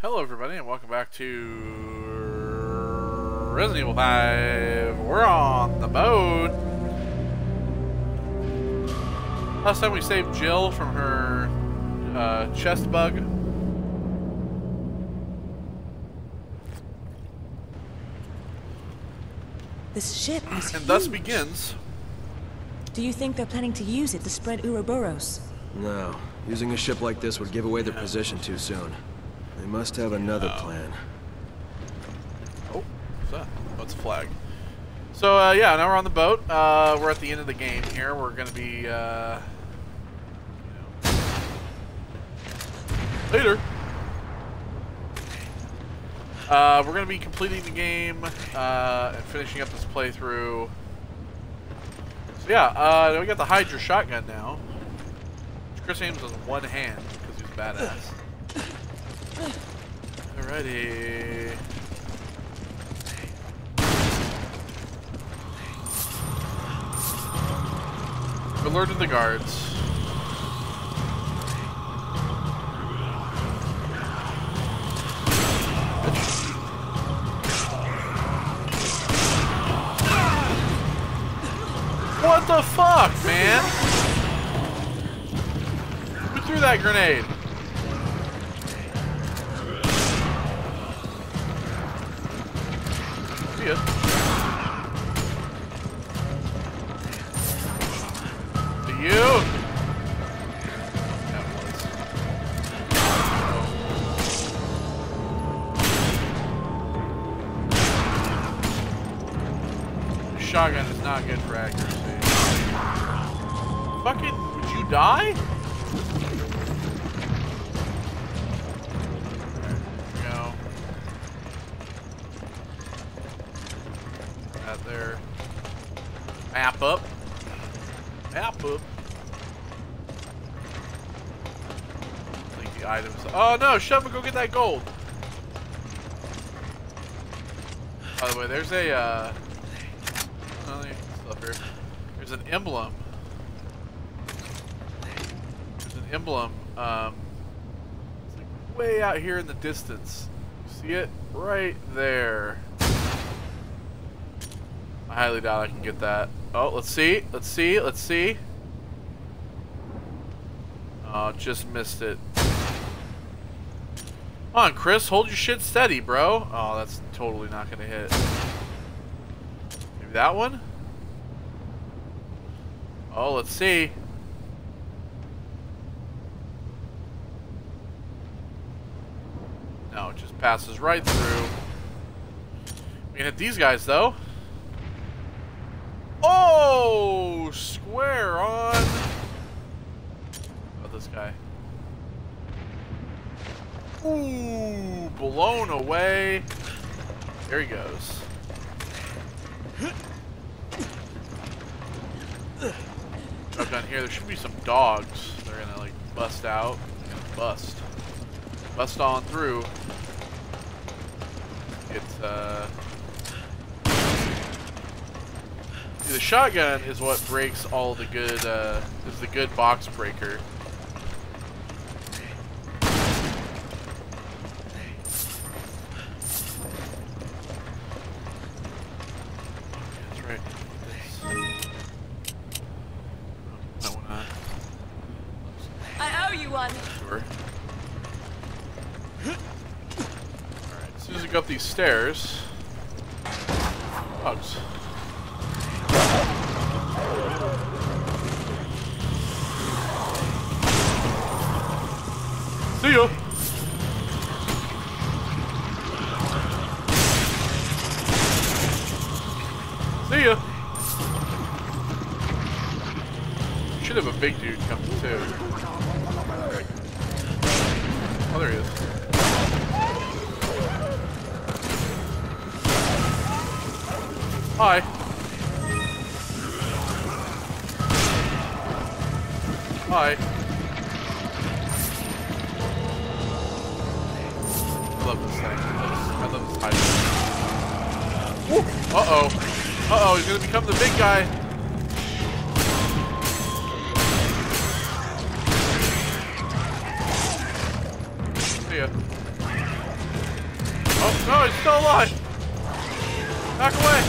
Hello everybody and welcome back to Resident Evil 5. We're on the boat. Last time we saved Jill from her chest bug. This ship is huge. And thus begins. Do you think they're planning to use it to spread Uroboros? No. Using a ship like this would give away their position too soon. They must have another plan. Oh, what's that? That's a flag. So, yeah, now we're on the boat. We're at the end of the game here. We're going to be, later. We're going to be completing the game and finishing up this playthrough. So, yeah, we got the Hydra shotgun now. Chris aims with one hand because he's badass. Alrighty. Alerted the guards. What the fuck, man? Who threw that grenade? Shotgun is not good for accuracy. Fucking, would you die? There we go. Out there. Map up. Map up. Like the items. Oh no, Sheva, go get that gold. By the way, there's a, there's an emblem. There's an emblem. It's like way out here in the distance. You see it right there. I highly doubt I can get that. Oh, let's see. Let's see. Let's see. Oh, just missed it. Come on, Chris. Hold your shit steady, bro. Oh, that's totally not gonna hit. Maybe that one? Oh, let's see. No, it just passes right through. We can hit these guys, though. Oh! Square on! Oh, this guy. Ooh! Blown away. There he goes. I've done here, there should be some dogs. They're gonna like bust out. They're gonna bust. Bust on through. It's see, the shotgun is what breaks all the good is the good box breaker. These stairs. Bugs. See ya. See ya. Should have a big dude come too. Oh, there he is. Hi. Hi. I love this thing. I love this hiding. Uh-oh. Uh-oh, he's gonna become the big guy. See ya. Oh, no, he's still alive! Back away!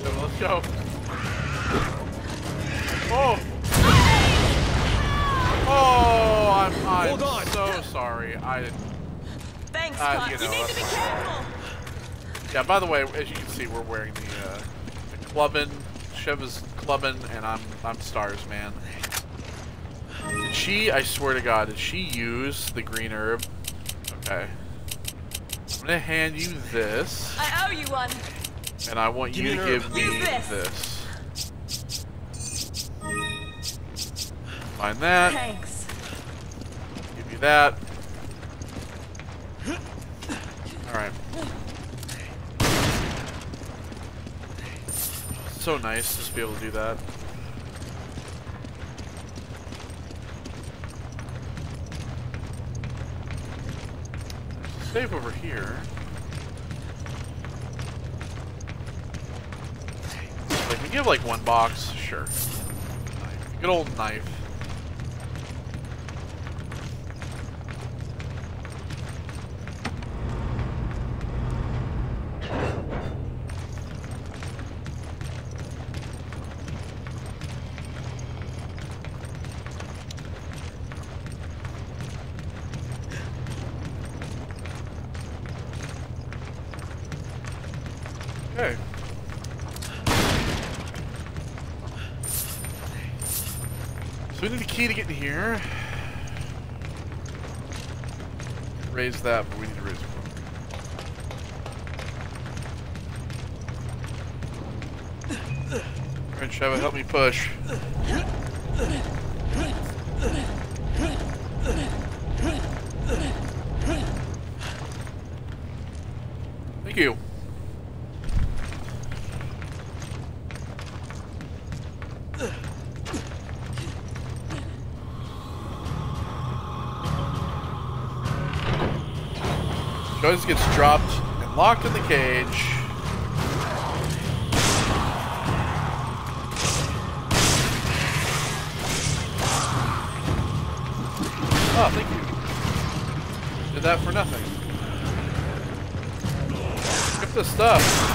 So, let's go. Oh! Oh, I'm so sorry. I didn't... Thanks, you know, you need to be careful. Yeah, by the way, as you can see, we're wearing the clubbin. Sheva's clubbin, and I'm stars, man. Did she, I swear to God, did she use the green herb? Okay. I'm gonna hand you this. I owe you one. And I want you to give me this. Find that. Thanks. Give you that. Alright. So nice just to be able to do that. Save over here. Like, we give like one box, sure. Good old knife. To get in here. Raise that, but we need to raise it. Alright, Sheva, help me push. Thank you. Joyce gets dropped and locked in the cage. Oh, thank you. Did that for nothing. Skip this stuff.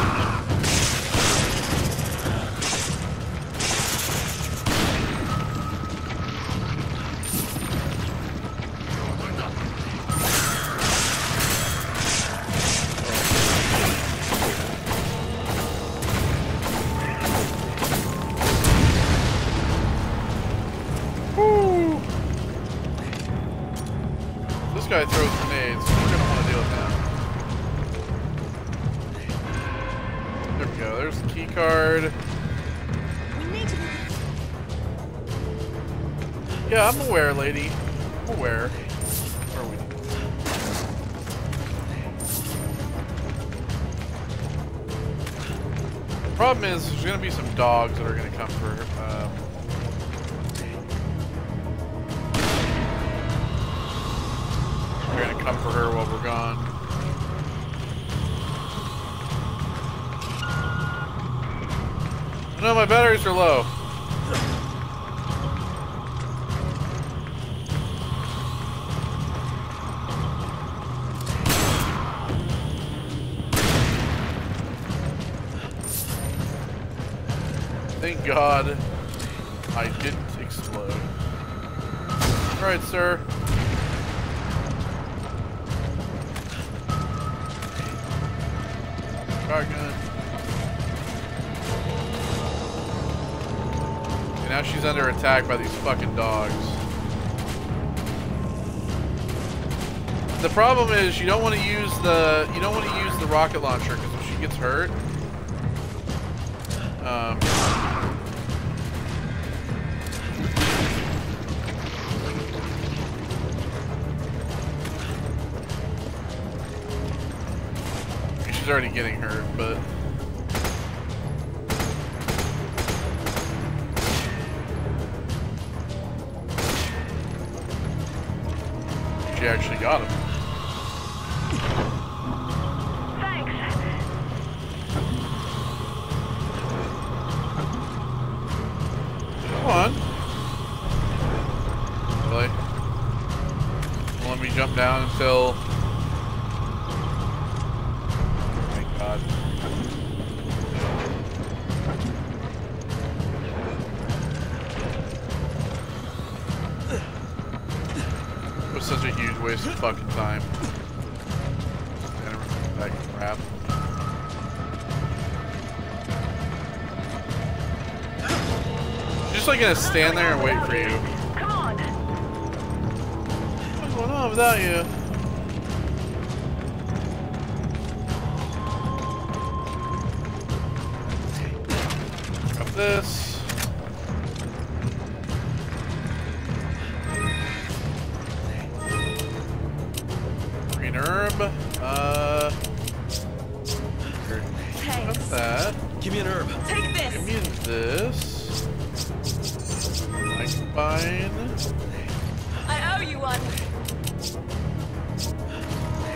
Dogs that are going to come for they're going to come for her while we're gone. No, my batteries are low. Thank God I didn't explode. Alright, sir. Shotgun. And now she's under attack by these fucking dogs. The problem is you don't want to use the rocket launcher because if she gets hurt. She's already getting hurt, but she actually got him. when we jump down until... Oh my god. It was such a huge waste of fucking time. I don't remember that crap. Just like gonna stand there and wait for you. Come on. What's going on without you? Grab this. Green herb. What's that? Give me an herb. Take this. Give me this. Fine. I owe you one.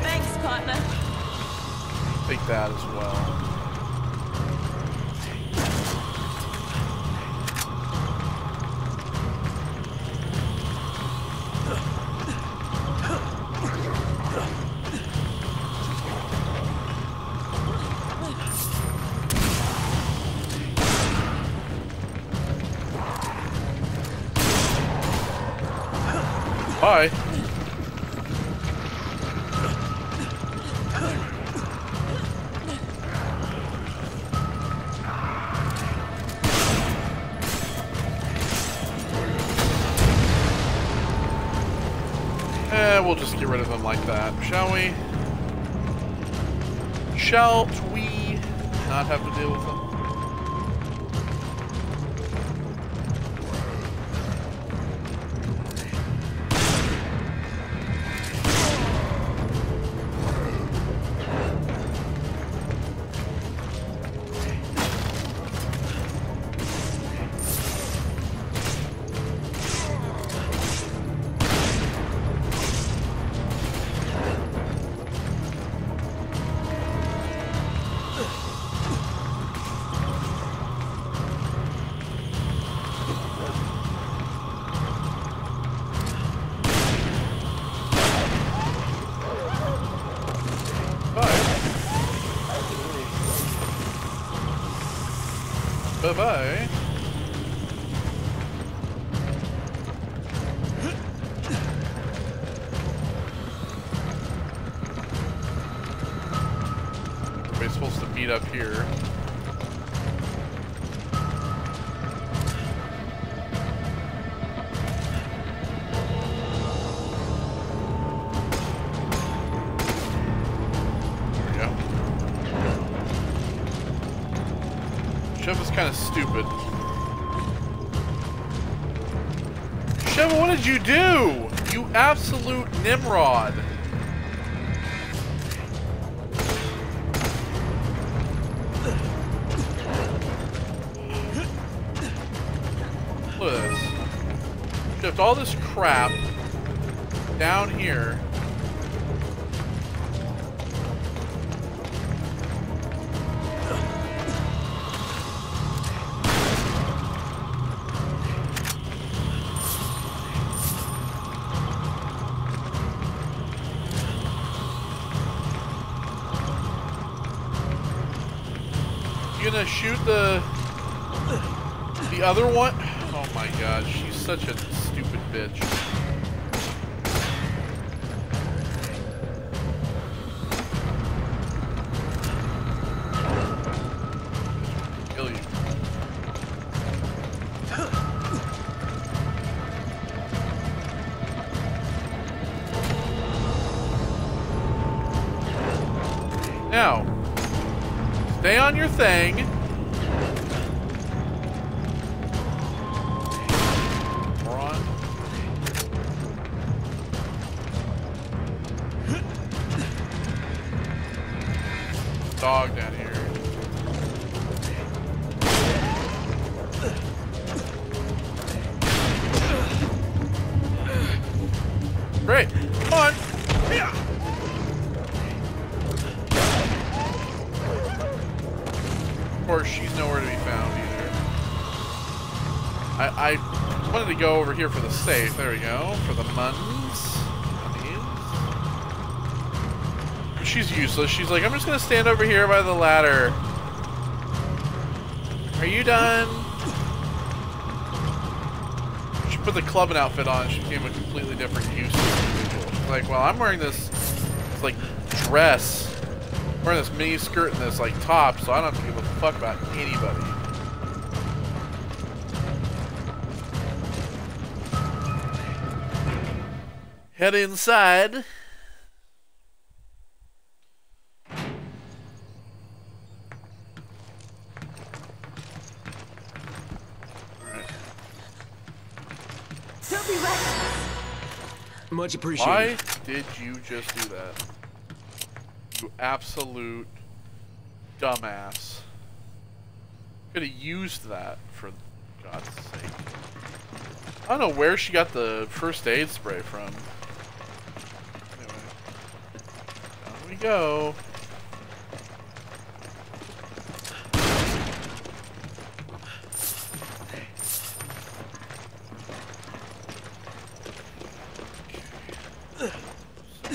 Thanks, partner. Take that as well. We'll just get rid of them like that, shall we? Shall we not have to deal with them? Bye-bye. We're supposed to meet up here. Stupid. Sheva, what did you do? You absolute Nimrod. Look at this. Shift all this crap down here. Gonna shoot the other one? Oh my god, she's such a stupid bitch. Kill you. Now, stay on your thing. Dog down here. Great. Come on. Yeah. Of course, she's nowhere to be found either. I wanted to go over here for the safe. There we go. For the muns. she's useless. She's like, I'm just gonna stand over here by the ladder. Are you done? She put the clubbing outfit on. She became a completely different useless individual. She's like, well, I'm wearing this like dress. I'm wearing this mini skirt and this like top, so I don't have to give a fuck about anybody. Head inside. Much appreciated. Why did you just do that? You absolute dumbass. Could have used that, for God's sake. I don't know where she got the first aid spray from. Anyway. Down we go.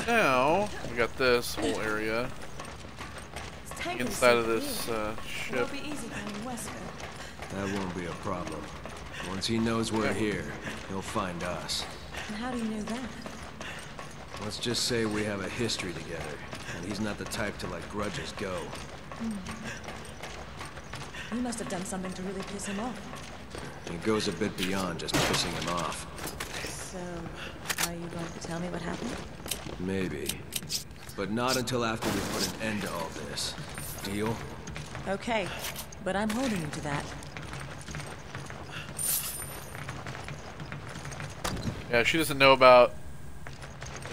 Now, we got this whole area inside of this ship. That won't be a problem. Once he knows we're here, he'll find us. And how do you know that? Let's just say we have a history together, and he's not the type to let grudges go. You must have done something to really piss him off. It goes a bit beyond just pissing him off. So, are you going to tell me what happened? Maybe. But not until after we put an end to all this. Deal? Okay. But I'm holding you to that. Yeah, she doesn't know about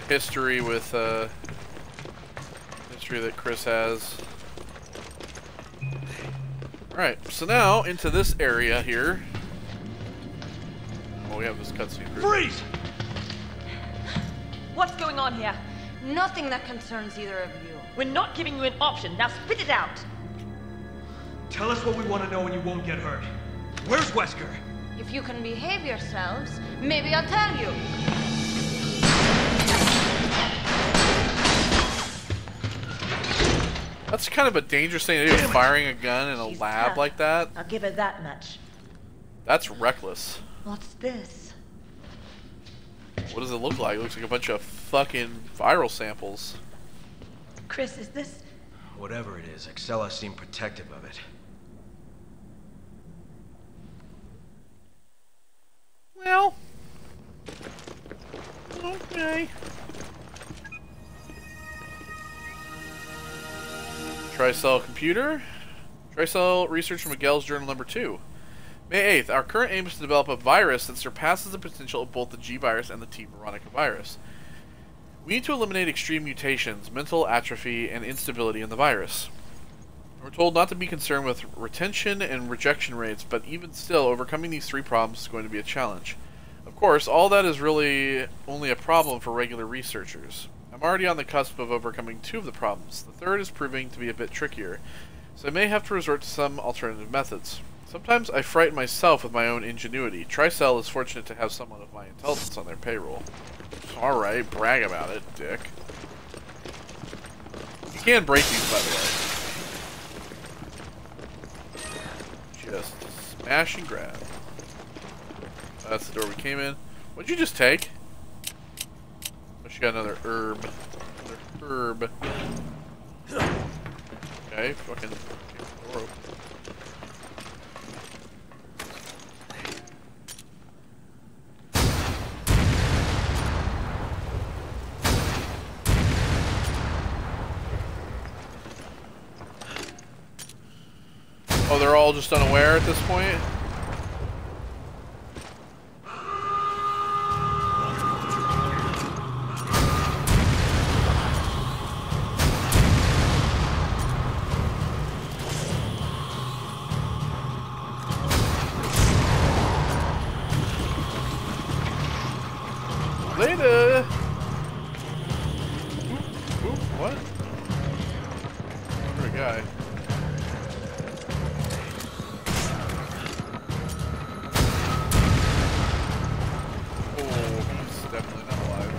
the history with, history that Chris has. Alright, so now into this area here. Oh, we have this cutscene. Freeze! What's going on here? Nothing that concerns either of you. We're not giving you an option. Now spit it out. Tell us what we want to know and you won't get hurt. Where's Wesker? If you can behave yourselves, maybe I'll tell you. That's kind of a dangerous thing to do, firing a gun in a lab like that. I'll give it that much. That's reckless. What's this? What does it look like? It looks like a bunch of fucking viral samples. Chris, is this? Whatever it is, Excella seemed protective of it. Well. Okay. Tricell computer. Tricell research from Miguel's journal number 2. May 8th, our current aim is to develop a virus that surpasses the potential of both the G-Virus and the T-Veronica virus. We need to eliminate extreme mutations, mental atrophy, and instability in the virus. We're told not to be concerned with retention and rejection rates, but even still, overcoming these three problems is going to be a challenge. Of course, all that is really only a problem for regular researchers. I'm already on the cusp of overcoming two of the problems. The third is proving to be a bit trickier, so I may have to resort to some alternative methods. Sometimes I frighten myself with my own ingenuity. Tricell is fortunate to have someone of my intelligence on their payroll. Alright, brag about it, dick. You can break these, by the way. Just smash and grab. That's the door we came in. What'd you just take? Oh, she got another herb. Another herb. Okay, fucking door open. Oh, they're all just unaware at this point? Later! Ooh, what? What a guy. Definitely not alive.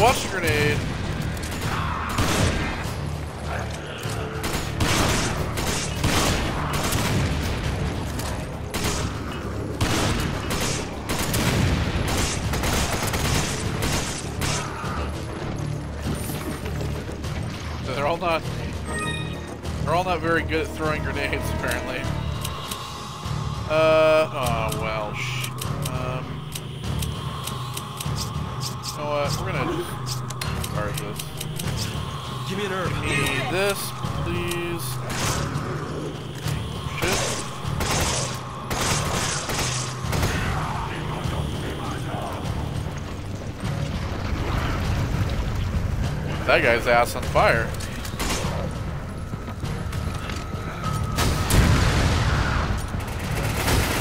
watch grenade. They're all not very good at throwing grenades, apparently. Oh well. You know what? We're gonna just discard this. Give me an herb. Need this, please. Shit. That guy's ass on fire.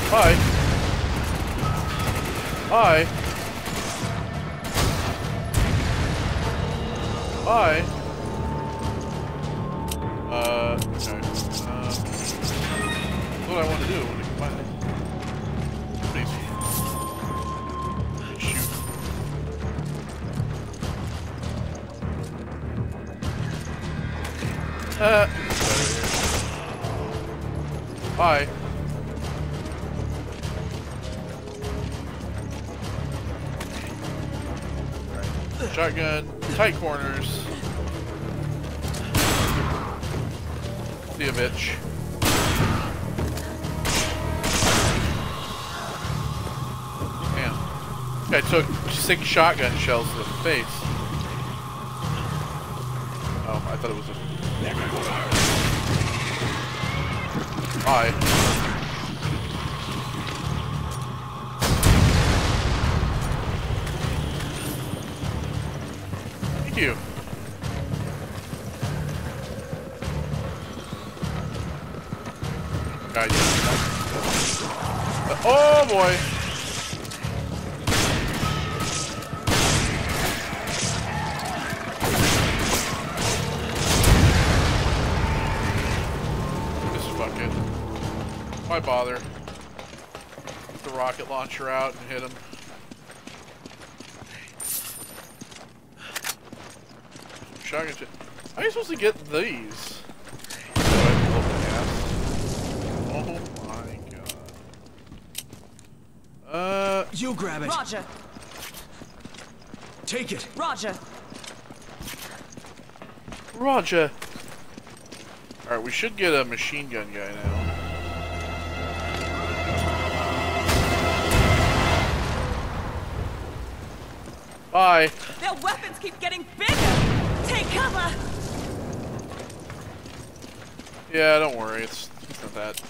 Hi. Hi. Hi. Sorry. What I want to do when I combine it. Shoot. Hi. Shotgun, tight corners. See ya, bitch. Damn. I took 6 shotgun shells to the face. Oh, I thought it was a... Hi. You. God, yeah. Oh boy. Just fuck it. Why bother? Get the rocket launcher out and hit him. How are you supposed to get these? Oh my god. You grab it. Roger. Take it. Roger. Roger. Alright, we should get a machine gun guy now. Bye. Their weapons keep getting bigger. Take cover. Yeah, don't worry. It's not that.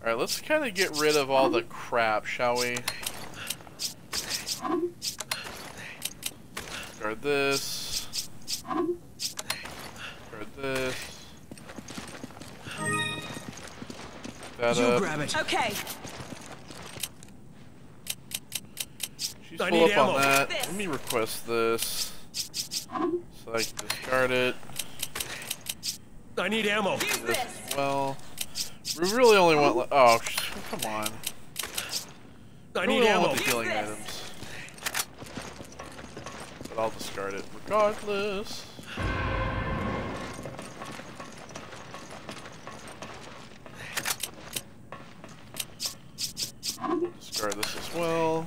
All right, let's kind of get rid of all the crap, shall we? Guard this. Guard this. That up. Grab it. Okay. She's full up on that. Let me request this. So I can discard it. I need ammo. Use this. Well, we really only want. Oh, come on. I need ammo. Healing items. But I'll discard it regardless. Discard this as well.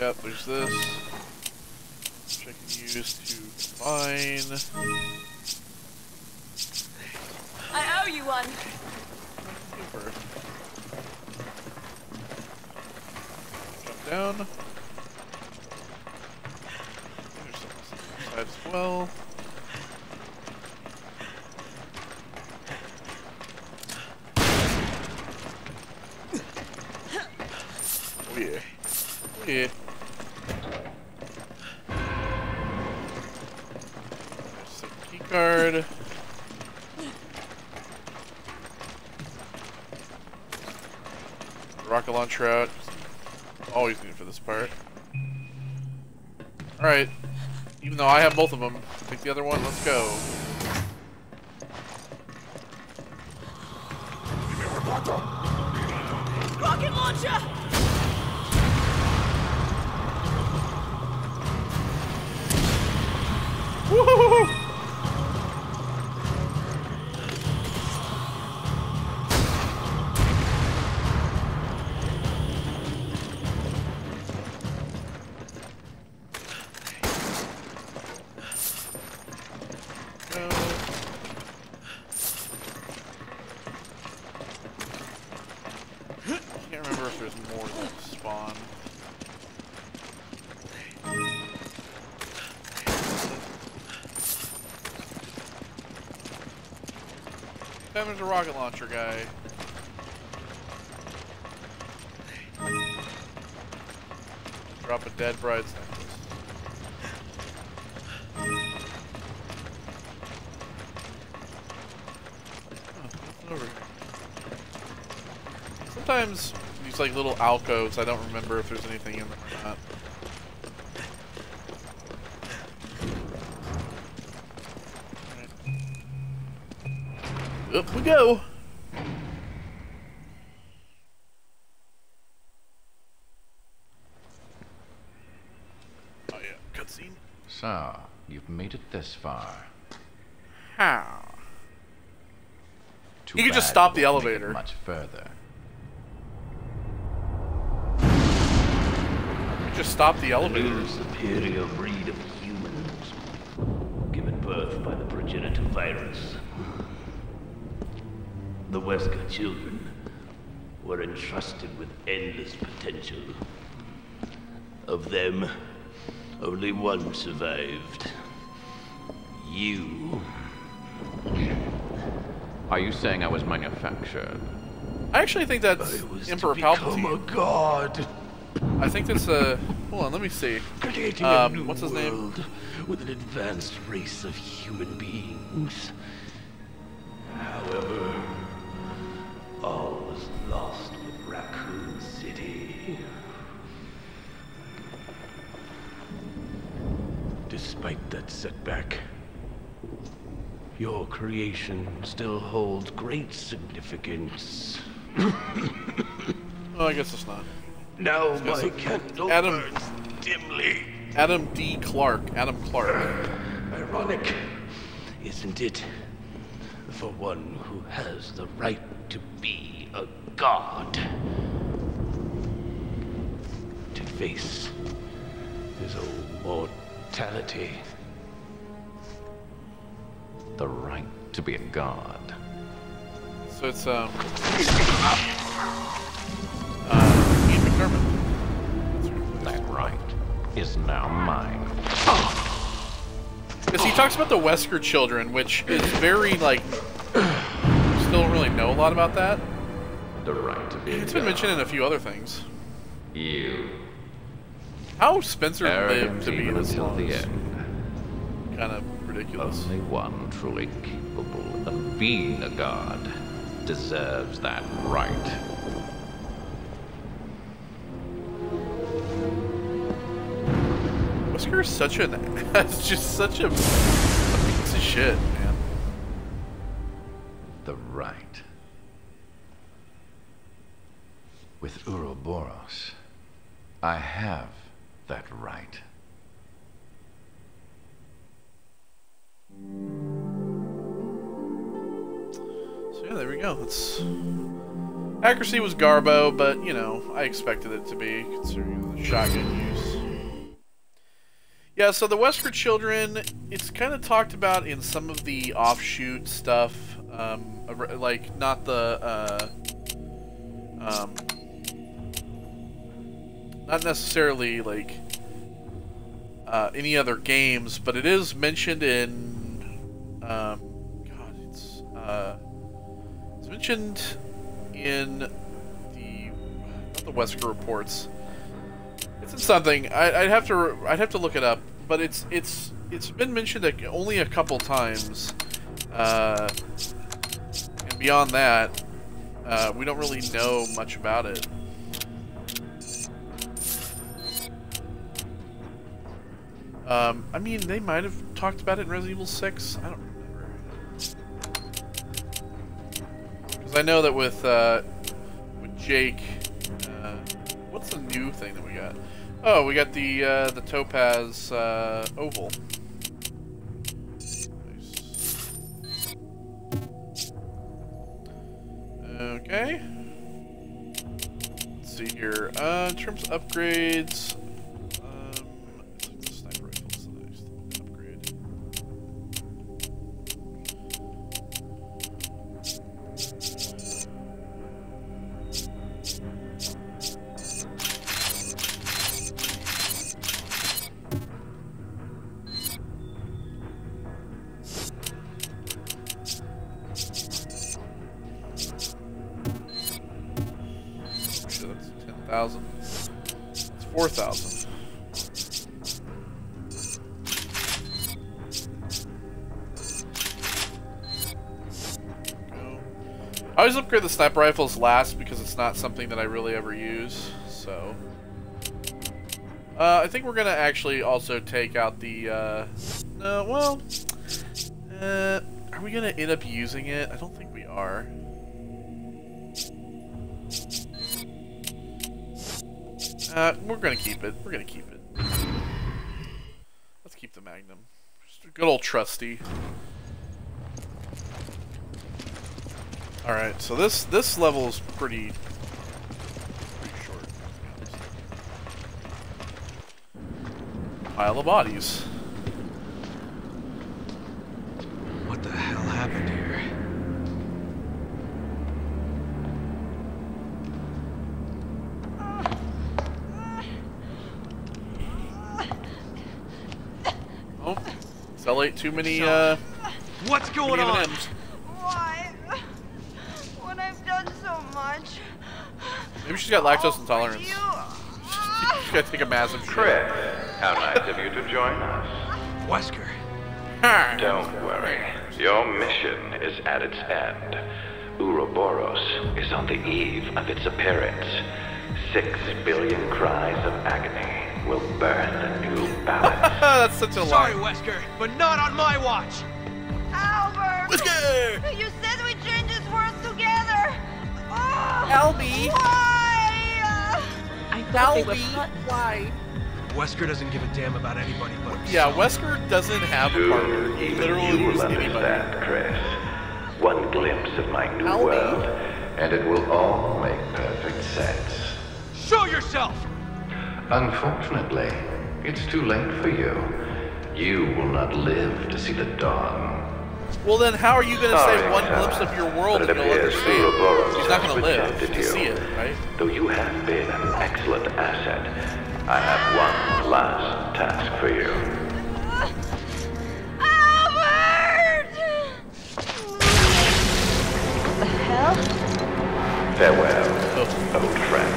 Yep, there's this, which I can use to combine. I owe you one. Super. Jump down. There's something on the side as well. Oh yeah. Oh yeah. Card. Rocket launcher out. Always need for this part. Alright. Even though I have both of them, take the other one, let's go. Rocket launcher! Woo-hoo-hoo-hoo. There's a rocket launcher guy. Drop a dead bride's necklace. Oh, over here. Sometimes these like little alcoves, I don't remember if there's anything in them or not. Up we go. Oh yeah, cutscene. So, you've made it this far. How? You can just stop the elevator. Much further. You just stop the elevator. A superior breed of humans, given birth by the progenitor virus. The Wesker children were entrusted with endless potential. Of them, only one survived. You. Are you saying I was manufactured? I actually think that's Emperor Palpatine. Oh my god! I think that's a. Hold on, let me see. Creating a new what's his name? With an advanced race of human beings. However. All was lost with Raccoon City. Despite that setback, your creation still holds great significance. Oh, I guess it's not. Now my candle burns dimly. Adam D. Clark. Adam Clark. Ironic, isn't it? For one who has the right to be a god. To face his own mortality. The right to be a god. So it's, Ian McDermott. That right is now mine. Because he talks about the Wesker children, which is very, like... Don't really know a lot about that. The right to be. It's been mentioned in a few other things. You. How Spencer lived to be this long is kind of ridiculous. Only one truly capable of being a god deserves that right. Wesker is such an. It's just such a piece of shit. The right. With Uroboros, I have that right. So yeah, there we go. It's accuracy was garbo, but you know, I expected it to be considering the shotgun use. Yeah, so the Wesker children, it's kind of talked about in some of the offshoot stuff. Like, not the, not necessarily, like, any other games, but it is mentioned in, it's mentioned in the, not the Wesker reports. It's in something, I'd have to look it up, but it's been mentioned only a couple times. And beyond that, we don't really know much about it. I mean, they might have talked about it in Resident Evil 6. I don't remember. Because I know that with Jake. What's the new thing that we got? Oh, we got the Topaz Oval. Nice. Okay. Let's see here. In terms of upgrades, I think the sniper rifle's the nice upgrade. I always upgrade the sniper rifles last because it's not something that I really ever use, so. I think we're gonna actually also take out the, are we gonna end up using it? I don't think we are. We're gonna keep it, Let's keep the Magnum. Just a good old trusty. All right, so this level is pretty short. Pile of bodies. What the hell happened here? Oh, Cell ate too many. What's going on? M&Ms. Maybe she's got lactose intolerance. She's gotta take a massive shit. Chris, how nice of you to join us. Wesker. Don't worry. Your mission is at its end. Uroboros is on the eve of its appearance. 6 billion cries of agony will burn a new balance. That's such a lie. Sorry, Wesker, but not on my watch. Albert! Wesker! You said we change his words together! Oh, Albie! Why? Why? Wesker doesn't give a damn about anybody but himself. Yeah, Wesker doesn't have a partner. He literally uses anybody. Chris. One glimpse of my new world, and it will all make perfect sense. Show yourself! Unfortunately, it's too late for you. You will not live to see the dawn. Well then, how are you going to say one glimpse of your world and you'll understand? He's not going to live to see it, right? Though you have been an excellent asset, I have one last task for you. Albert! What the hell? Farewell, old friend.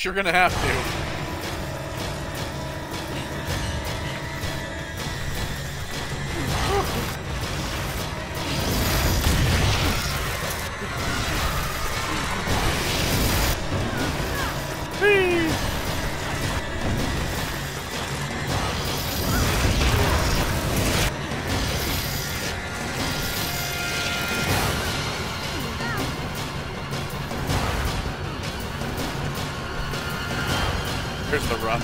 You're gonna have to. Here's the run.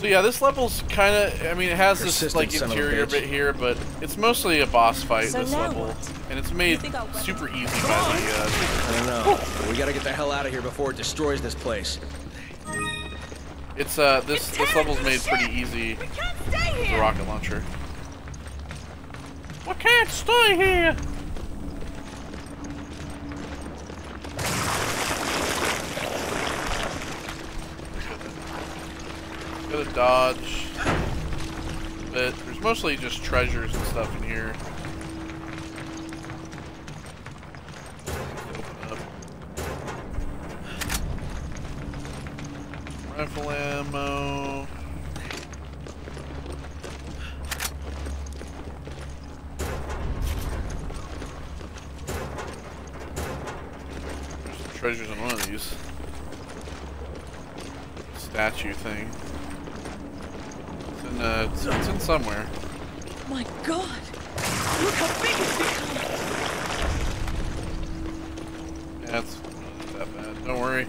So yeah, this level's kind of, I mean, it has this like interior bit here, but it's mostly a boss fight, this level. And it's made super easy by the, I don't know. We gotta get the hell out of here before it destroys this place. It's this level's made pretty easy with the rocket launcher. I can't stay here. Gotta dodge a bit. There's mostly just treasures and stuff in here. Rifle ammo. There's some treasures in one of these. Statue thing. It's in somewhere. My God! Look how big it's become! Yeah, it's not that bad. Don't worry.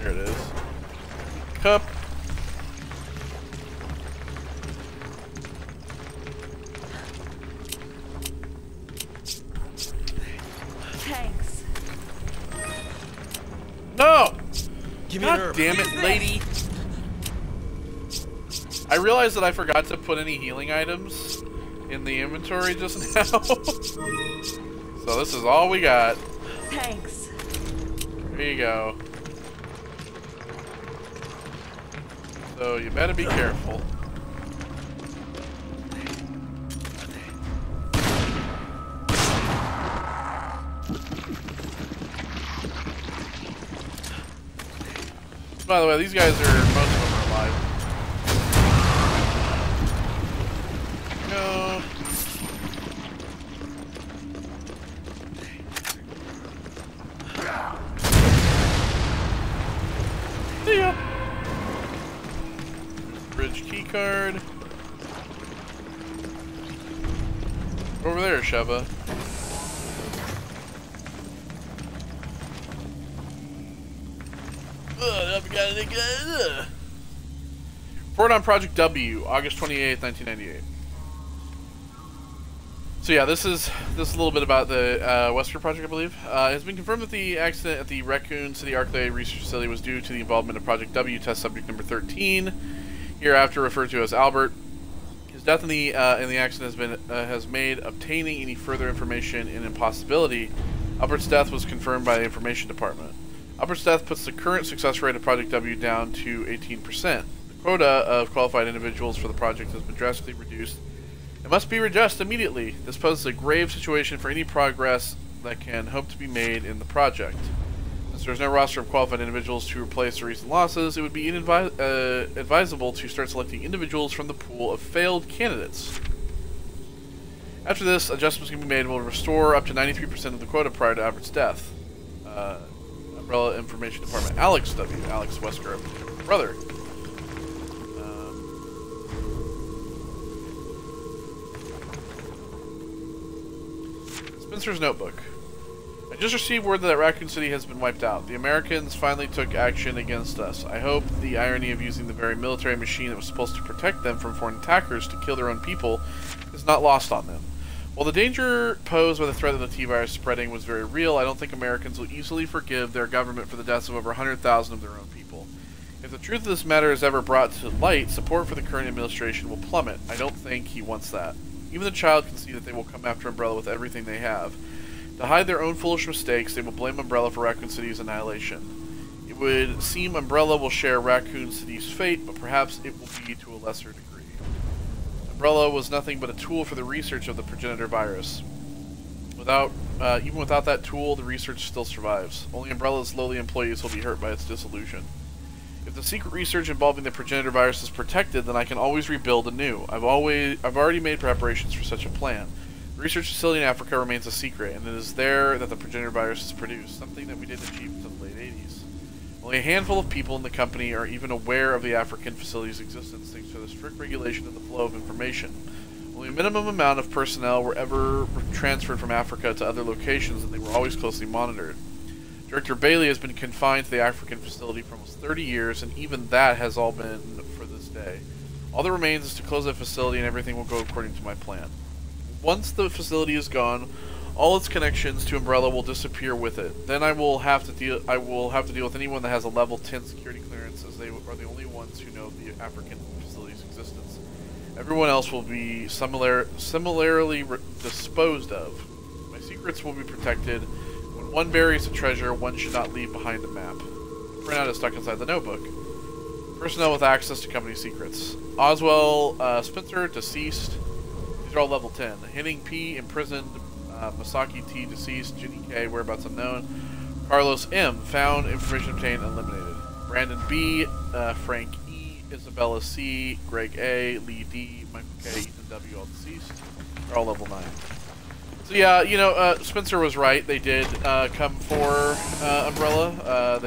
There it is. Cup! Damn it, lady. I realized that I forgot to put any healing items in the inventory just now. So this is all we got. Thanks. There you go. So you better be careful. By the way, these guys are, most of them are alive. No. See ya. Bridge keycard. Over there, Sheva. Report on Project W, August 28th, 1998. So yeah, this is a little bit about the Wesker project, I believe. It has been confirmed that the accident at the Raccoon City Arklay Research Facility was due to the involvement of Project W test subject number 13, hereafter referred to as Albert. His death in the accident has made obtaining any further information an impossibility. Albert's death was confirmed by the Information Department. Albert's death puts the current success rate of Project W down to 18%. The quota of qualified individuals for the project has been drastically reduced. It must be readjusted immediately. This poses a grave situation for any progress that can hope to be made in the project. Since there is no roster of qualified individuals to replace the recent losses, it would be advisable to start selecting individuals from the pool of failed candidates. After this, adjustments can be made and will restore up to 93% of the quota prior to Albert's death. Umbrella Information Department, Alex W. Alex Wesker, brother. Spencer's notebook. I just received word that Raccoon City has been wiped out. The Americans finally took action against us. I hope the irony of using the very military machine that was supposed to protect them from foreign attackers to kill their own people is not lost on them. While the danger posed by the threat of the T-Virus spreading was very real, I don't think Americans will easily forgive their government for the deaths of over 100,000 of their own people. If the truth of this matter is ever brought to light, support for the current administration will plummet. I don't think he wants that. Even the child can see that they will come after Umbrella with everything they have. To hide their own foolish mistakes, they will blame Umbrella for Raccoon City's annihilation. It would seem Umbrella will share Raccoon City's fate, but perhaps it will be to a lesser degree. Umbrella was nothing but a tool for the research of the progenitor virus. Even without that tool, the research still survives. Only Umbrella's lowly employees will be hurt by its dissolution. If the secret research involving the progenitor virus is protected, then I can always rebuild anew. I've already made preparations for such a plan. The research facility in Africa remains a secret, and it is there that the progenitor virus is produced, something that we didn't achieve until the late 80s. Only a handful of people in the company are even aware of the African facility's existence thanks to the strict regulation of the flow of information. Only a minimum amount of personnel were ever transferred from Africa to other locations, and they were always closely monitored. Director Bailey has been confined to the African facility for almost 30 years, and even that has all been for this day. All that remains is to close that facility and everything will go according to my plan. Once the facility is gone, all its connections to Umbrella will disappear with it. Then I will have to deal with anyone that has a level 10 security clearance, as they are the only ones who know the African facility's existence. Everyone else will be similarly disposed of. My secrets will be protected. When one buries a treasure, one should not leave behind a map. The printout is stuck inside the notebook. Personnel with access to company secrets. Oswell Spencer, deceased. These are all level 10. Henning P, imprisoned. Masaki T, deceased. Jenny K, whereabouts unknown. Carlos M, found. Information obtained, eliminated. Brandon B, Frank E, Isabella C, Greg A, Lee D, Michael K, Ethan W, all deceased. They're all level 9. So yeah, you know, Spencer was right. They did come for Umbrella.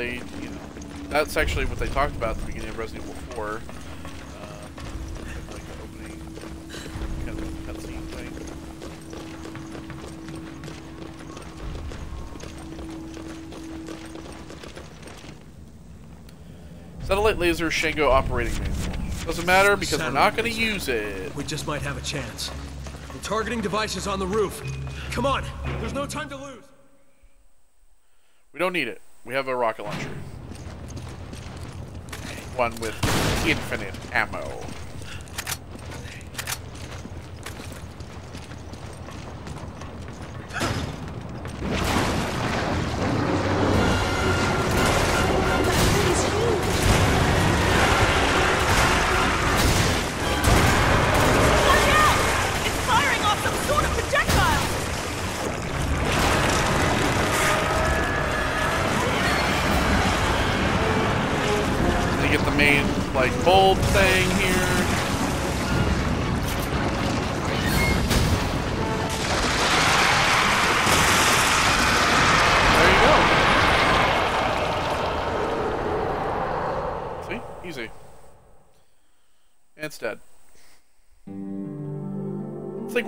That's actually what they talked about at the beginning of Resident Evil 4. Like the opening cutscene thing. Satellite laser Shango operating manual. Doesn't matter because we're not going to use it. We just might have a chance. The targeting device is on the roof. Come on, there's no time to lose. We don't need it. We have a rocket launcher. One with infinite ammo.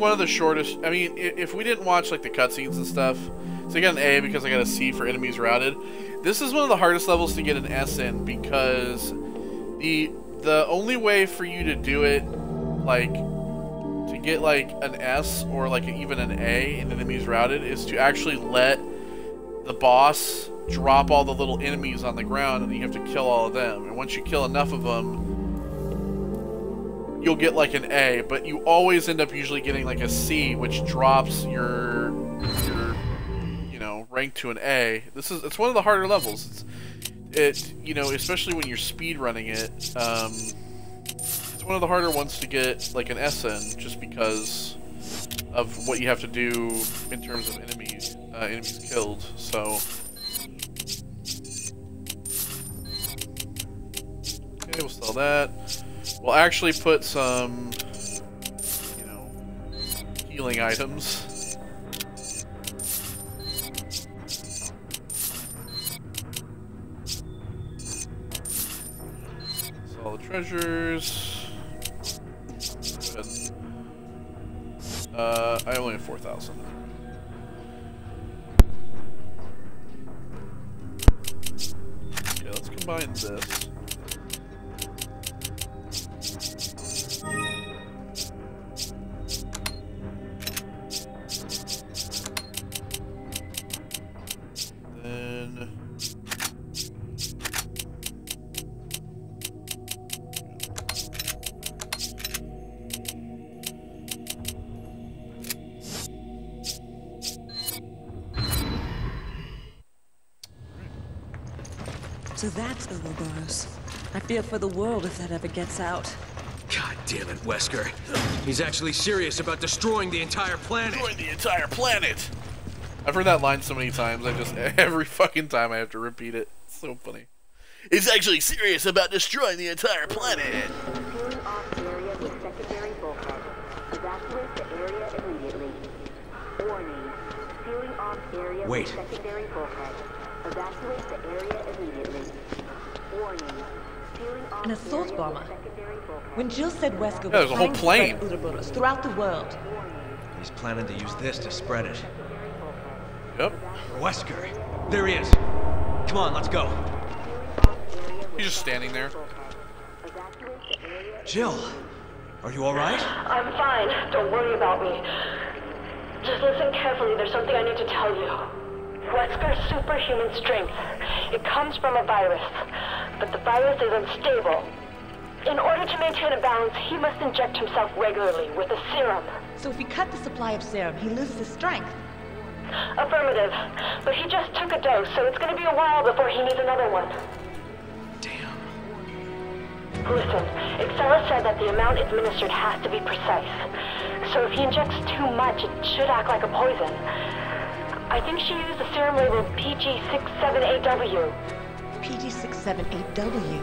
One of the shortest. I mean, if we didn't watch like the cutscenes and stuff, so I got an A because I got a C for enemies routed. This is one of the hardest levels to get an S in because the only way for you to do it, like to get like an S or like even an A in enemies routed, is to actually let the boss drop all the little enemies on the ground, and you have to kill all of them. And once you kill enough of them, you'll get like an A, but you always end up usually getting like a C, which drops your you know, rank to an A. It's one of the harder levels. It's you know, especially when you're speed running it. It's one of the harder ones to get like an S in, just because of what you have to do in terms of enemies killed. So okay, we'll sell that. We'll actually put some, you know, healing items. All the treasures. Good. I only have 4,000. Yeah, let's combine this. So that's Uroboros. I fear for the world if that ever gets out. God damn it, Wesker. He's actually serious about destroying the entire planet. Destroying the entire planet! I've heard that line so many times, every fucking time I have to repeat it. It's so funny. He's actually serious about destroying the entire planet! Wait. Evacuate the area immediately. Warning. And a thought bomber. When Jill said Wesker was there's a whole plane throughout the world. He's planning to use this to spread it. Yep. Wesker. There he is. Come on, let's go. He's just standing there. Jill, Are you all right? I'm fine. Don't worry about me. Just listen carefully. There's something I need to tell you. Wesker's superhuman strength. It comes from a virus, but the virus is unstable. In order to maintain a balance, he must inject himself regularly with a serum. So if you cut the supply of serum, he loses his strength? Affirmative. But he just took a dose, so it's going to be a while before he needs another one. Listen, Excella said that the amount administered has to be precise. So if he injects too much, it should act like a poison. I think she used a serum labeled PG67AW. PG67AW?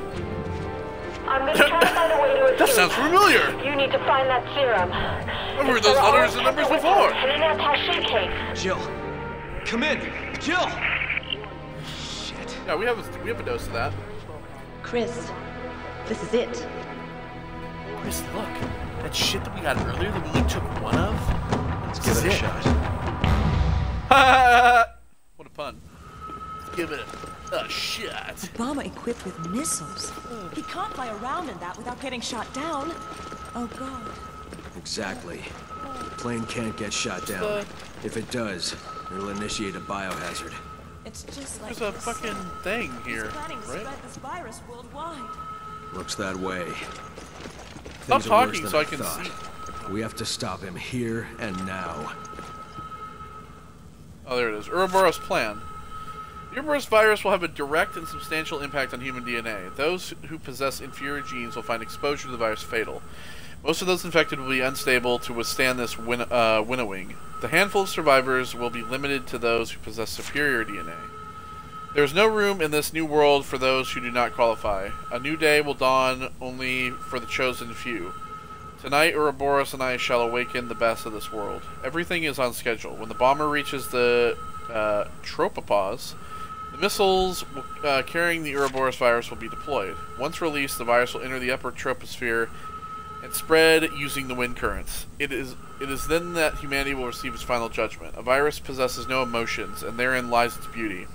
I'm going to try to find a way to escape. That sounds familiar! You need to find that serum. I remember those letters and numbers before. And an attaché case. Jill. Come in. Jill! Shit. Yeah, we have a dose of that. Chris. This is it. Chris, look. That shit that we got earlier that we took one of? Let's give it a shot. What a pun. Let's give it a shot. Obama equipped with missiles. He can't fly around in that without getting shot down. Oh, God. Exactly. The plane can't get shot down. If it does, it'll initiate a biohazard. It's just like there's a fucking thing here, right? He's planning to spread this virus worldwide. Looks that way. Stop talking so I can see. We have to stop him here and now. Oh, there it is. Uroboros plan. The Uroboros virus will have a direct and substantial impact on human DNA. Those who possess inferior genes will find exposure to the virus fatal. Most of those infected will be unstable to withstand this winnowing. The handful of survivors will be limited to those who possess superior DNA. There is no room in this new world for those who do not qualify. A new day will dawn only for the chosen few. Tonight, Uroboros and I shall awaken the best of this world. Everything is on schedule. When the bomber reaches the tropopause, the missiles carrying the Uroboros virus will be deployed. Once released, the virus will enter the upper troposphere and spread using the wind currents. It is then that humanity will receive its final judgment. A virus possesses no emotions, and therein lies its beauty.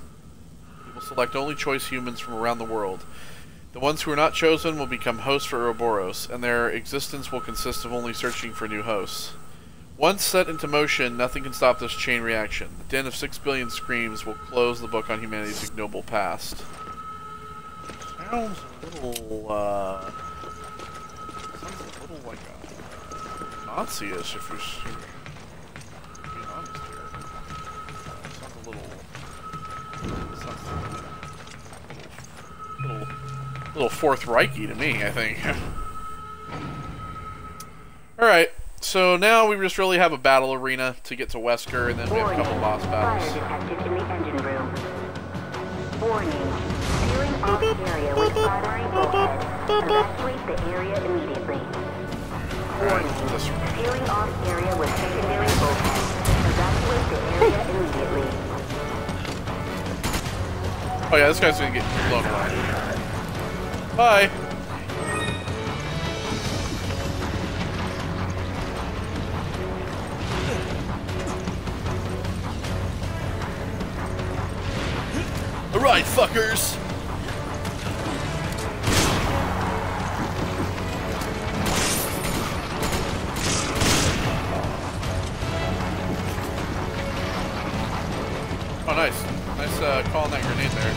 Will select only choice humans from around the world. The ones who are not chosen will become hosts for Uroboros, and their existence will consist of only searching for new hosts. Once set into motion, nothing can stop this chain reaction. The din of 6 billion screams will close the book on humanity's ignoble past. Sounds a little, like a Nazi-ish, if you're being honest here. Sounds a little Fourth Reichy to me, I think. Alright, so now we just really have a battle arena to get to Wesker, and then we have a couple boss battles. Fire detected in the engine room. Warning. Clearing off the area with primary bullheads. Evacuate the area immediately. Warning. Clearing off area with secondary bullheads. Evacuate the area immediately. Oh yeah, this guy's gonna get blown away. Bye! Alright, fuckers! Oh, nice. Nice calling that grenade there.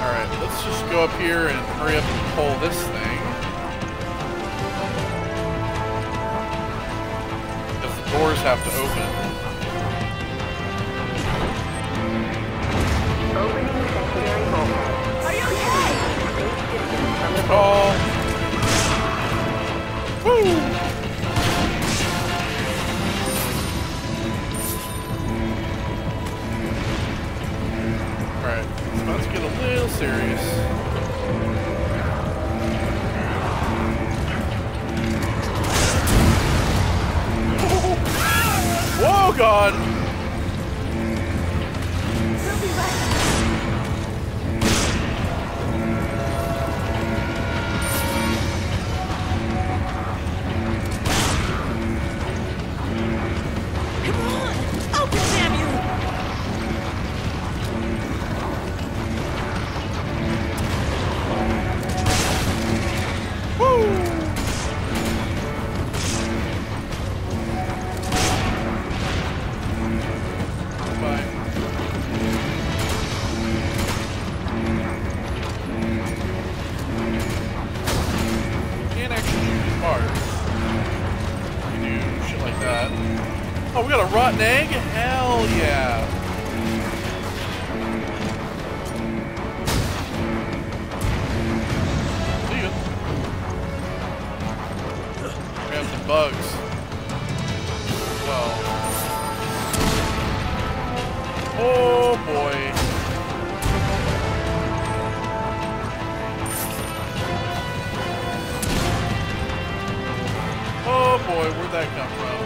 Alright, let's just go up here and hurry up and pull this thing. Because the doors have to open. Opening secondary bulkhead. Are you okay? Woo! Alright, it's about to get a little serious. Whoa, God! We'll be right. Come on! I'll damn you! an egg? Hell yeah. See ya. Grab the bugs. Whoa. Oh boy. Oh boy, where'd that come from?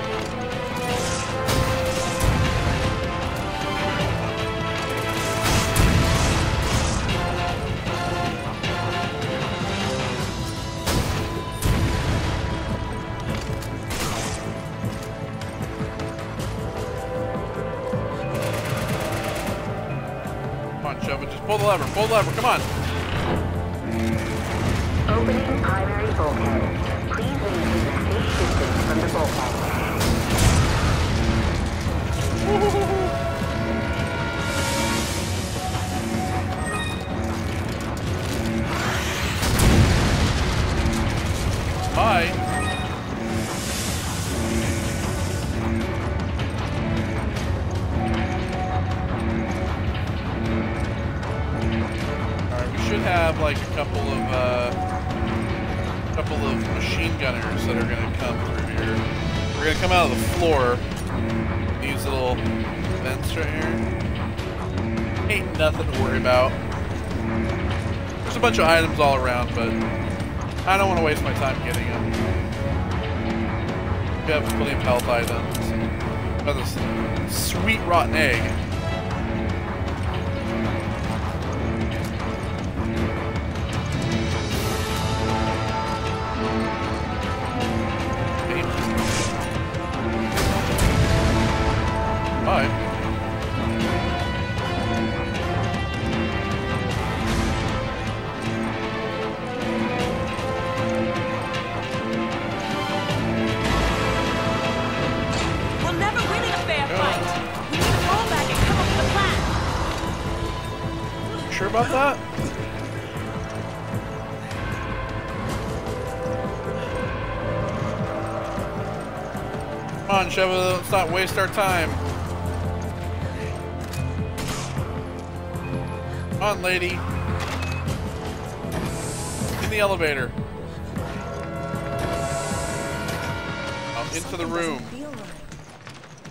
Come on, Sheva, just pull the lever, come on. Opening primary bulkhead. From the bulkhead. Bye. Alright, we should have like a couple of machine gunners that are gonna come through here. We're gonna come out of the floor. These little vents right here. Ain't nothing to worry about. There's a bunch of items all around, but I don't want to waste my time getting them. We have plenty of health items. Got this sweet rotten egg. Sheva, let's not waste our time. Come on, lady. In the elevator. Up into the room. Feel right.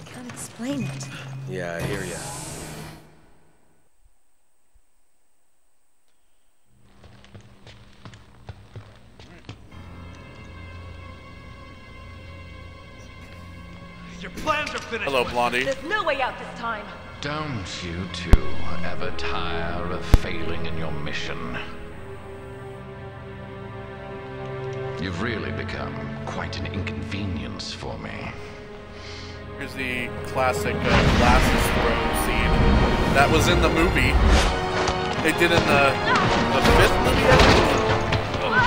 I can't explain it. Yeah, I hear ya. Hello, Blondie. There's no way out this time. Don't you two ever tire of failing in your mission? You've really become quite an inconvenience for me. Here's the classic glasses throw scene. That was in the movie. They did in the fifth movie, I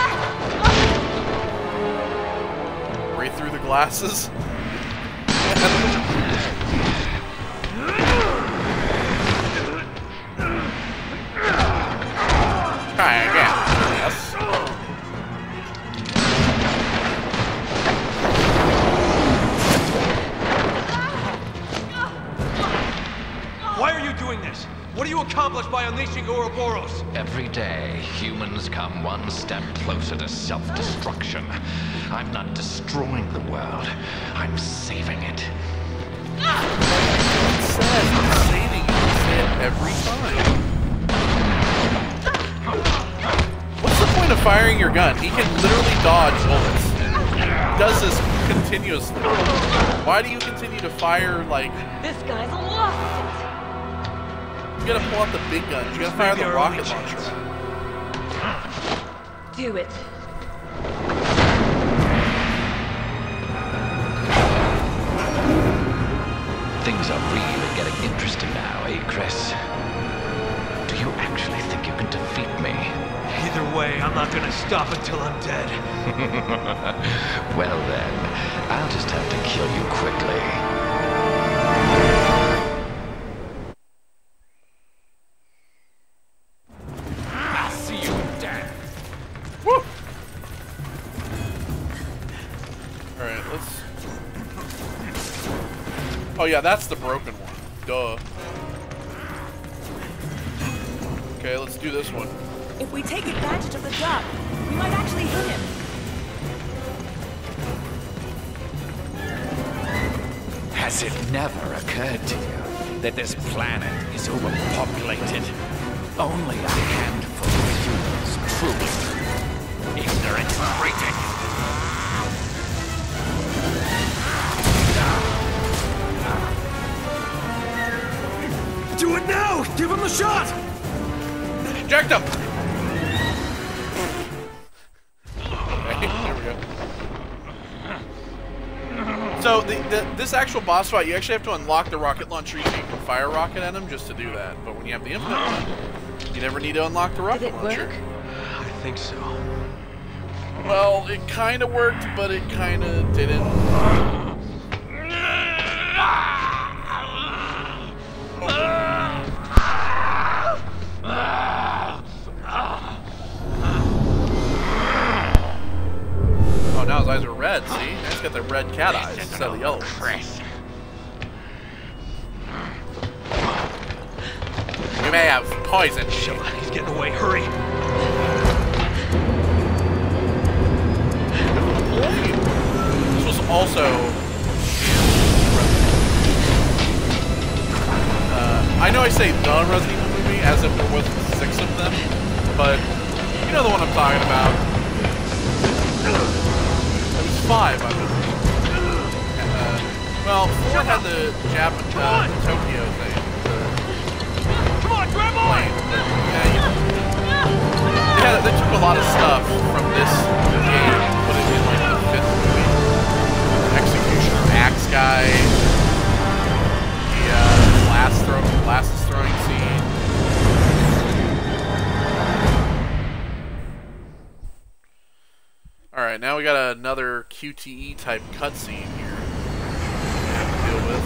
think. Right through the glasses. Every day, humans come one step closer to self-destruction. I'm not destroying the world. I'm saving it. I'm saving it every time. What's the point of firing your gun? He can literally dodge bullets. He does this continuously. Why do you continue to fire like... This guy's a lost. You gotta pull out the big guns. You gotta fire the rocket launcher. Do it. Things are really getting interesting now, eh, Chris? Do you actually think you can defeat me? Either way, I'm not gonna stop until I'm dead. Well then, I'll just have to kill you quickly. Oh, Oh yeah, that's the broken one. Duh. Okay, let's do this one. If we take advantage of the duck, we might actually hit him. Has it never occurred to you that this planet is overpopulated? Only a handful of humans truly ignorant creatures. Do it now! Give him the shot! Inject him! Okay, there we go. So, this actual boss fight, you actually have to unlock the rocket launcher. You can fire a rocket at him just to do that. But when you have the infinite one, you never need to unlock the rocket launcher. Did it work? I think so. Well, it kind of worked, but it kind of didn't. Now his eyes are red, see? Now he's got the red cat eyes instead of the yellow. You may have poison. Shit, he's getting away. Hurry. This was also... I know I say the Resident Evil movie as if there wasn't 6 of them, but you know the one I'm talking about. 5, I believe. Well, 4 had the Japanese Tokyo thing. Come on, grab on! Yeah, they took a lot of stuff from this game and put it in like the 5th movie. Executioner Axe Guy, the glasses throwing scene. Alright, now we got another QTE type cutscene here we have to deal with.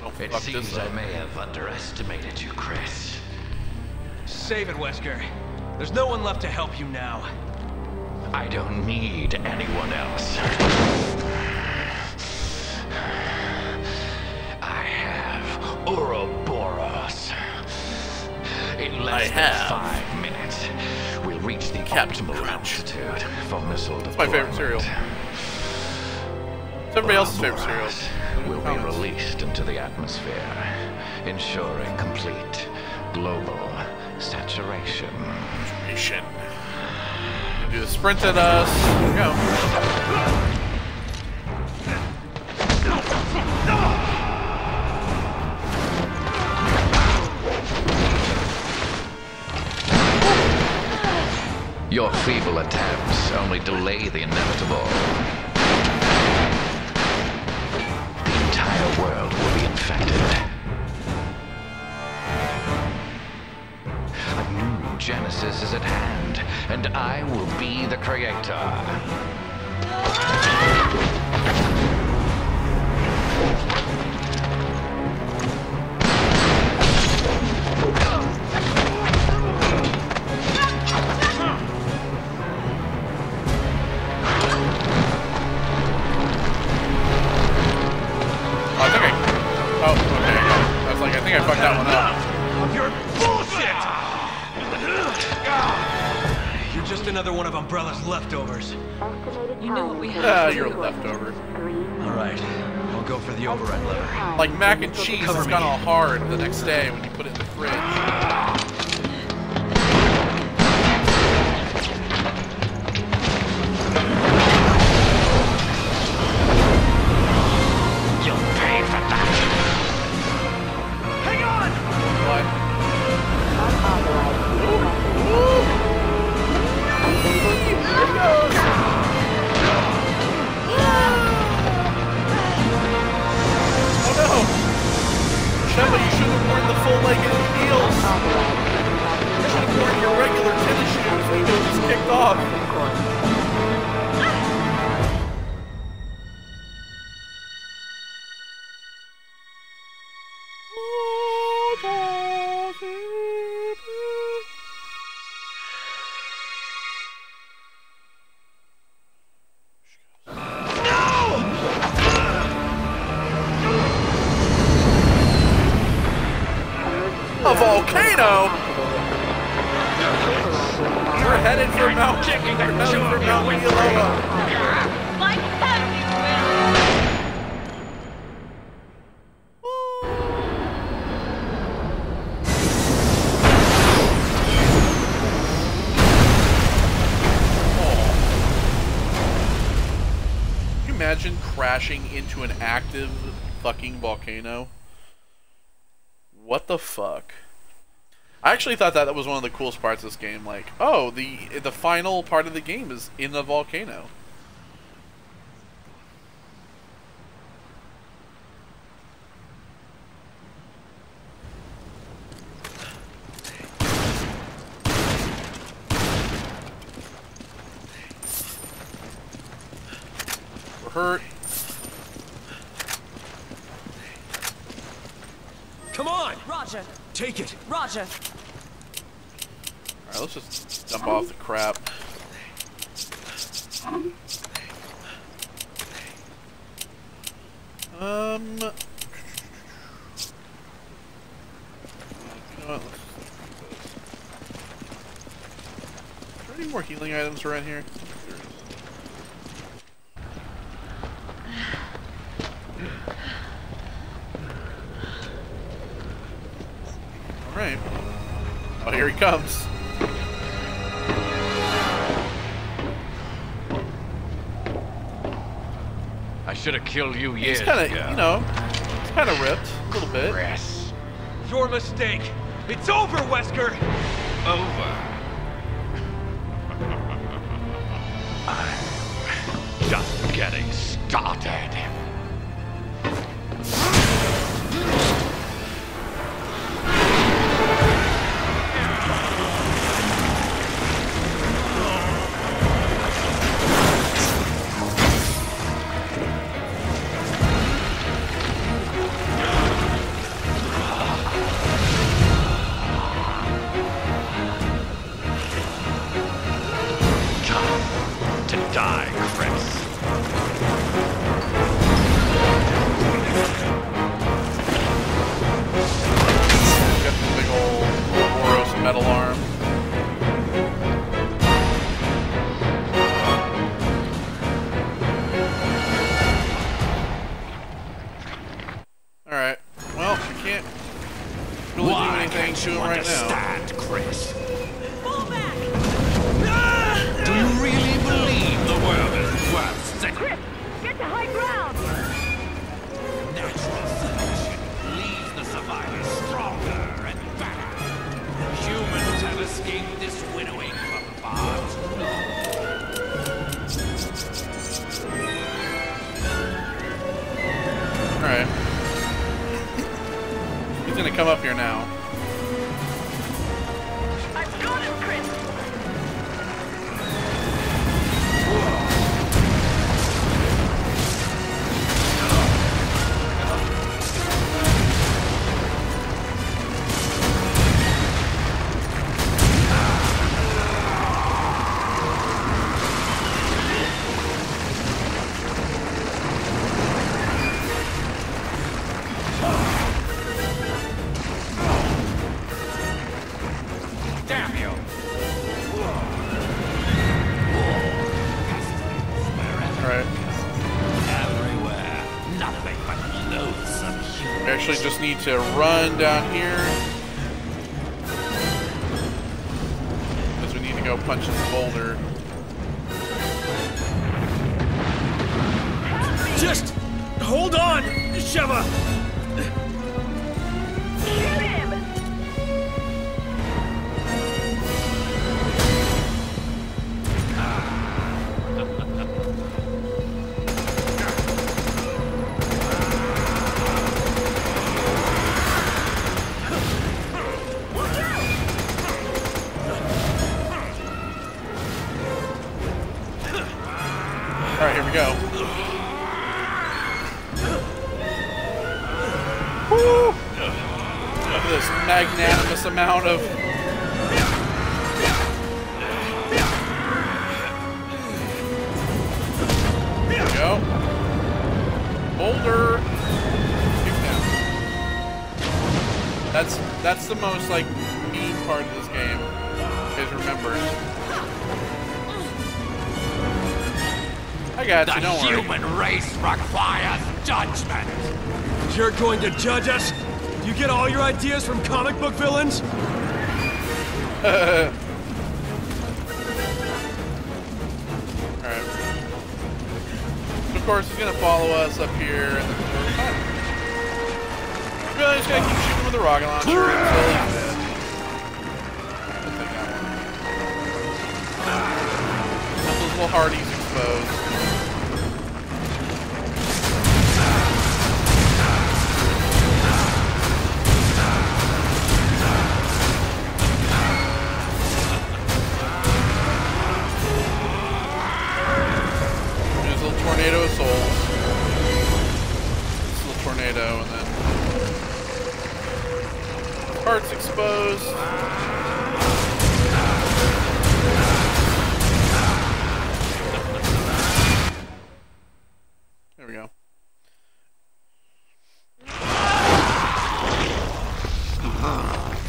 Don't fuck this up. It seems I may have underestimated you, Chris. Save it, Wesker. There's no one left to help you now. I don't need anyone else. I have Uroboros. In less than 5 minutes, we'll reach the optimal altitude for missile deployment. That's my favorite cereal. It's everybody else's favorite cereal. Will be released into the atmosphere, ensuring complete global saturation. Do the sprint at us. Here we go. No. Your feeble attempts only delay the inevitable. The entire world will be infected. A new genesis is at hand, and I will be the creator. Another one of Umbrella's leftovers. You know what we have. Ah, you're a leftover. All right, I'll go for the override lever. Like mac and cheese, it's gone all hard the next day when you put it in the fridge. You'll pay for that. Hang on. What? Oh no! Sheva, you should have worn the full-legged heels! You should have worn your regular tennis shoes when you just kicked off! volcano! We're headed for Mount Can you imagine crashing into an active fucking volcano? What the fuck? I actually thought that was one of the coolest parts of this game. Like, oh, the final part of the game is in a volcano. We're hurt. Come on! Roger! Take it! Roger! Alright, let's just dump off the crap. Is there any more healing items around here? Alright. Oh, here he comes. I should have killed you years ago. You know, it's kind of ripped a little bit. Chris. Your mistake. It's over, Wesker. Over. I'm just getting started. Just need to run down here because we need to go punch this boulder. Just hold on, Sheva. Shoot him. Amount of there we go. Boulder. That That's the most like mean part of this game is remembered. I got you, don't worry. The human race requires judgment. You're going to judge us? You get all your ideas from comic book villains? Alright. Of course, he's gonna follow us up here and then really just gonna keep shooting with a rocket launcher until he's dead. I'll take that one. Until his little heart is exposed. Tornado of souls. This little tornado, and then heart's exposed. There we go.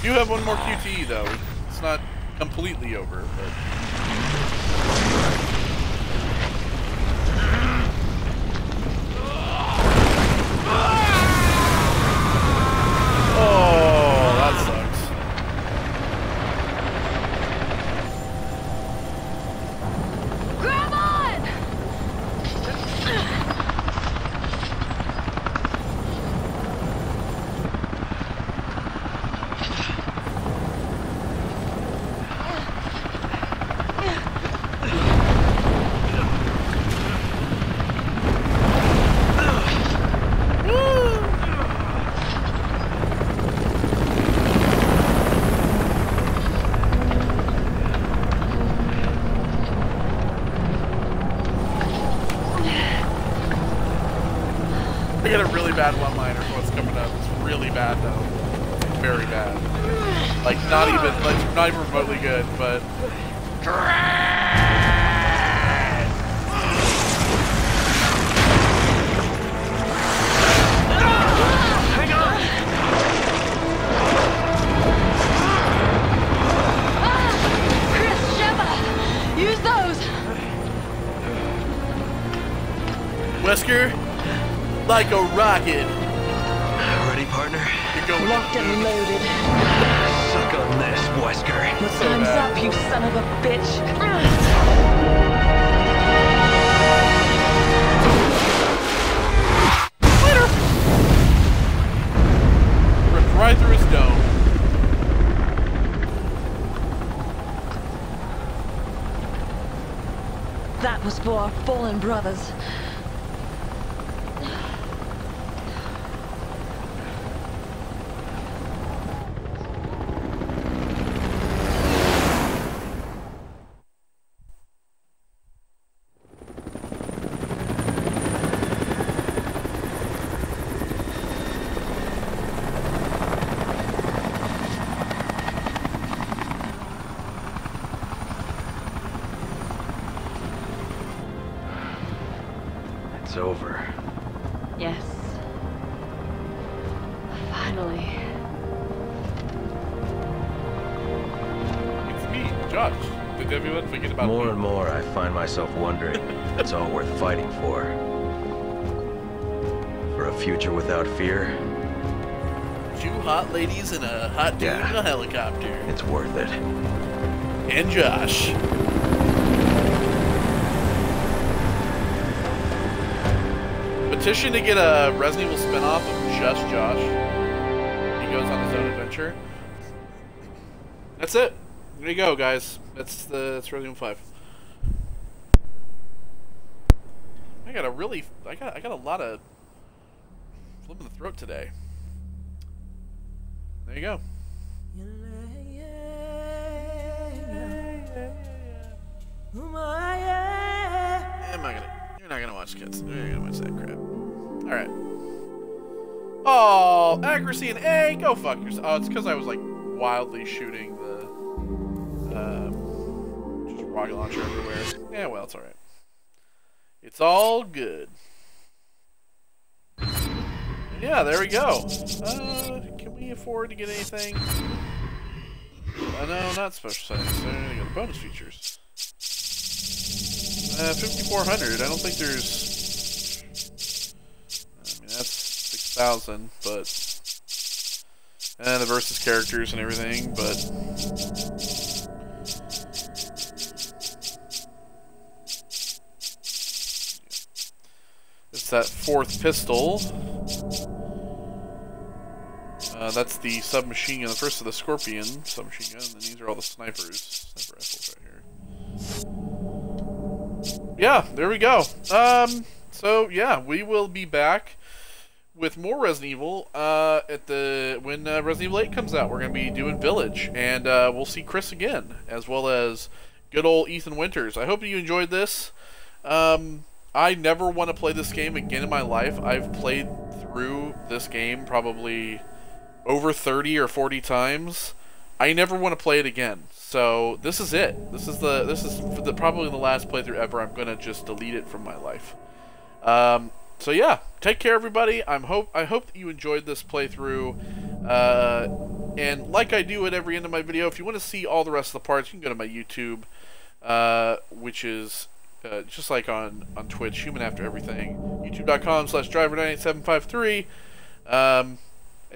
You have one more QTE though. It's not completely over, but. Oh, that sucks. Grab on! Bad one-liner for what's coming up. It's really bad though. Very bad. Like not even remotely good, but Chris, Sheva! Use those! Wesker? Like a rocket. Ready, partner? You're going locked and loaded. Suck on this, Wesker. Your time's up, you son of a bitch. Later. Ripped right through his dome. That was for our fallen brothers. More and more, I find myself wondering if it's all worth fighting for. For a future without fear. Two hot ladies and a hot dude in a helicopter. It's worth it. And Josh. Petition to get a Resident Evil spinoff of just Josh. He goes on his own adventure. That's it. There you go, guys. That's Resident Evil 5. I got a lot of flip in the throat today. There you go. You're not gonna watch kids. You're not gonna watch that crap. All right. Oh, accuracy and A. Go fuck yourself. Oh, it's because I was like wildly shooting the. Rocket launcher everywhere. Yeah, well, it's alright. It's all good. Yeah, there we go. Can we afford to get anything? No, not special science. They're going to get bonus features. 5,400. I don't think there's... I mean, that's 6,000, but... And the versus characters and everything, but... that fourth pistol. That's the submachine gun, the first of the Scorpion submachine gun, and these are all the sniper rifles right here. Yeah, there we go. So yeah, we will be back with more Resident Evil when Resident Evil 8 comes out. We're going to be doing Village, and we'll see Chris again, as well as good old Ethan Winters. I hope you enjoyed this. I never want to play this game again in my life. I've played through this game probably over 30 or 40 times. I never want to play it again. So this is it. This is probably the last playthrough ever. I'm gonna just delete it from my life. So yeah, take care everybody. I hope that you enjoyed this playthrough. And like I do at every end of my video, if you want to see all the rest of the parts, you can go to my YouTube, which is. Just like on Twitch, Human After Everything, youtube.com/driver98753, and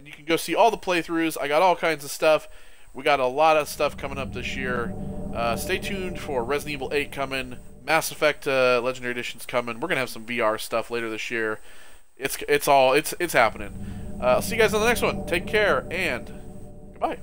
you can go see all the playthroughs. I got all kinds of stuff. We got a lot of stuff coming up this year. Stay tuned for Resident Evil 8 coming, Mass Effect Legendary Edition's coming. We're gonna have some VR stuff later this year. It's all happening. See you guys on the next one. Take care and goodbye.